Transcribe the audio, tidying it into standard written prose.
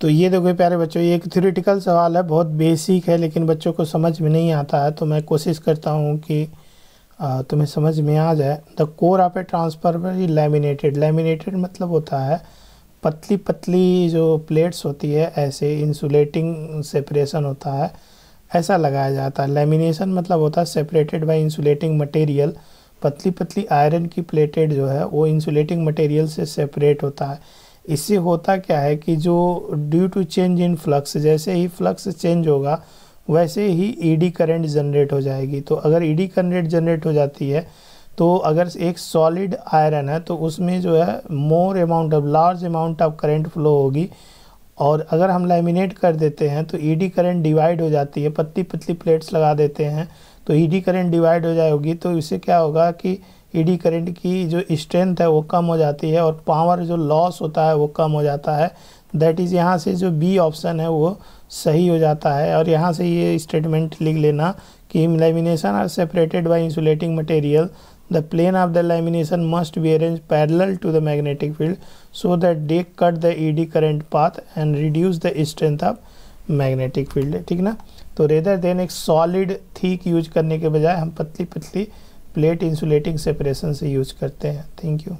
तो ये देखो प्यारे बच्चों, ये एक थ्योरेटिकल सवाल है, बहुत बेसिक है, लेकिन बच्चों को समझ में नहीं आता है। तो मैं कोशिश करता हूँ कि तुम्हें समझ में आ जाए। The core of a transformer laminated, laminated मतलब होता है पतली पतली जो प्लेट्स होती है, ऐसे इंसुलेटिंग सेपरेशन होता है, ऐसा लगाया जाता है। लैमिनेशन मतलब होता है सेपरेटेड बाय इंसुलेटिंग मटेरियल। पतली पतली आयरन की प्लेटेड जो है वो इंसुलेटिंग मटेरियल से सेपरेट होता है। इससे होता क्या है कि जो due to change in flux, जैसे ही फ्लक्स चेंज होगा वैसे ही ईडी करंट जनरेट हो जाएगी। तो अगर ईडी करंट जनरेट हो जाती है तो अगर एक सॉलिड आयरन है तो उसमें जो है more amount of, large amount of current flow होगी। और अगर हम लैमिनेट कर देते हैं तो ईडी करंट डिवाइड हो जाती है, पतली पतली प्लेट्स लगा देते हैं तो ईडी करंट डिवाइड हो जाएगी। तो इससे क्या होगा कि ईडी करंट की जो स्ट्रेंथ है वो कम हो जाती है और पावर जो लॉस होता है वो कम हो जाता है। दैट इज़, यहाँ से जो बी ऑप्शन है वो सही हो जाता है। और यहाँ से ये स्टेटमेंट लिख लेना कि lamination are separated by insulating material, the plane of the lamination must be arrange parallel to the magnetic field so that they cut the eddy current path and reduce the strength of magnetic field. ठीक ना, तो rather than एक solid thick use करने के बजाय हम पतली पतली प्लेट इंसुलेटिंग सेपरेशन से यूज करते हैं। Thank you.